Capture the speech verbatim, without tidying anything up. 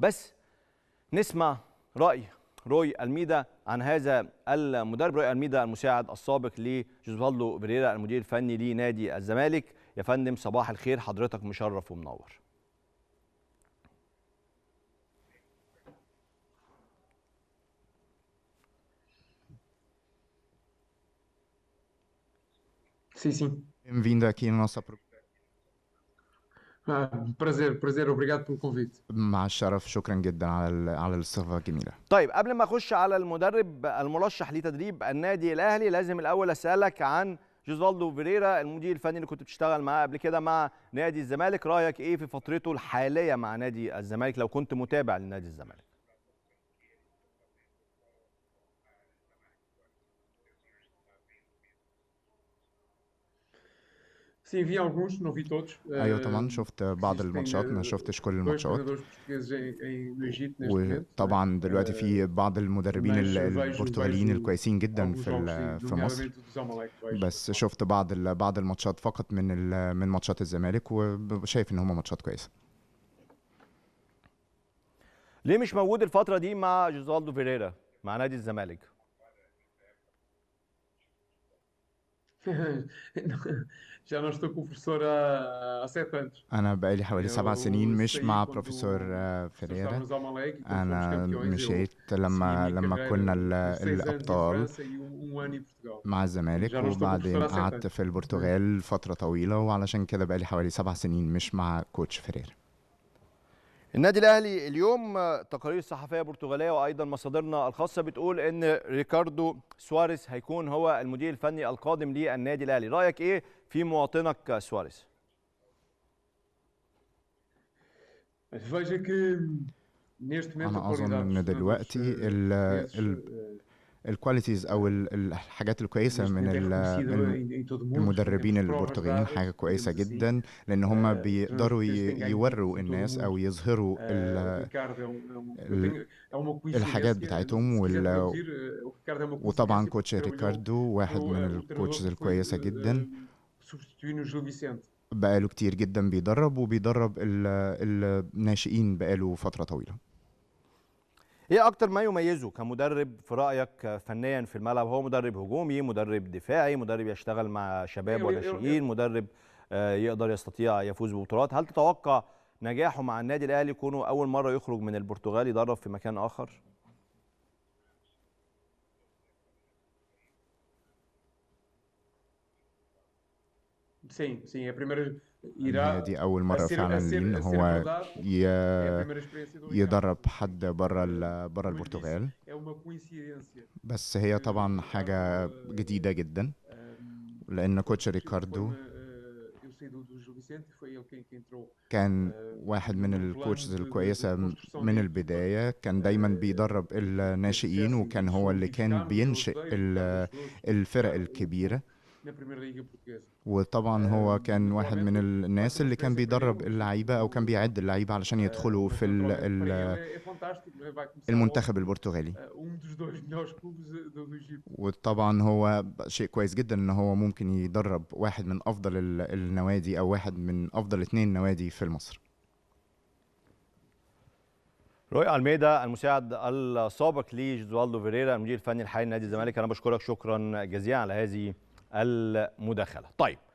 بس نسمع رأي روي ألميدا عن هذا المدرب. روي ألميدا المساعد السابق لجوزيفالدو فيريرا المدير الفني لنادي الزمالك. يا فندم صباح الخير، حضرتك مشرف ومنور. Sim, sim. Bem-vindo aqui na nossa programa. آه، برزير برزير وبريغاد بالكونفيت. مع الشرف، شكرا جدا على على الاستضافه الجميله. طيب قبل ما اخش على المدرب المرشح لتدريب النادي الاهلي، لازم الاول اسالك عن جوزيفالدو فيريرا المدير الفني اللي كنت بتشتغل معاه قبل كده مع نادي الزمالك. رايك ايه في فترته الحاليه مع نادي الزمالك لو كنت متابع لنادي الزمالك؟ ايوه طبعا شفت بعض الماتشات، ما شفتش كل الماتشات، وطبعا دلوقتي في بعض المدربين البرتغاليين الكويسين جدا في في مصر، بس شفت بعض بعض الماتشات فقط من من ماتشات الزمالك، وشايف ان هم ماتشات كويسه. ليه مش موجود الفتره دي مع جوزيفالدو فيريرا مع نادي الزمالك؟ أنا بقالي حوالي سبع سنين مش مع بروفيسور فيريرا. أنا مشيت لما لما كنا الأبطال مع الزمالك، وبعدين قعدت في البرتغال فترة طويلة، وعلشان كده بقالي حوالي سبع سنين مش مع كوتش فيريرا. النادي الأهلي اليوم تقارير صحفية برتغالية وأيضا مصادرنا الخاصة بتقول أن ريكاردو سواريز هيكون هو المدير الفني القادم للنادي الأهلي. رأيك إيه في مواطنك سواريز؟ أنا أظن أن دلوقتي ال ال الكواليتيز او الحاجات الكويسه من المدربين البرتغاليين حاجه كويسه جدا، لان هم بيقدروا يوروا الناس او يظهروا الحاجات بتاعتهم. وطبعا كوتش ريكاردو واحد من الكوتشز الكويسه جدا، بقاله كتير جدا بيدرب وبيدرب الناشئين بقاله فتره طويله. ايه اكتر ما يميزه كمدرب في رايك فنيا في الملعب؟ هو مدرب هجومي، مدرب دفاعي، مدرب يشتغل مع شباب وناشئين، مدرب يقدر يستطيع يفوز ببطولات. هل تتوقع نجاحه مع النادي الاهلي يكونوا اول مره يخرج من البرتغال يدرب في مكان اخر؟ sim sim é a primeira هي دي أول مرة فعلا إن هو يدرب حد بره بره البرتغال، بس هي طبعا حاجة جديدة جدا، لأن كوتش ريكاردو كان واحد من الكوتشز الكويسة من البداية، كان دايما بيدرب الناشئين، وكان هو اللي كان بينشئ الفرق الكبيرة، وطبعا هو كان واحد من الناس اللي كان بيدرب اللعيبه او كان بيعد اللعيبه علشان يدخلوا في المنتخب البرتغالي. وطبعا هو شيء كويس جدا ان هو ممكن يدرب واحد من افضل النوادي او واحد من افضل اثنين نوادي في مصر. روي ألميدا المساعد السابق لجوزيفالدو فيريرا المدير الفني الحالي لنادي الزمالك، انا بشكرك شكرا جزيلا على هذه المداخلة. طيب.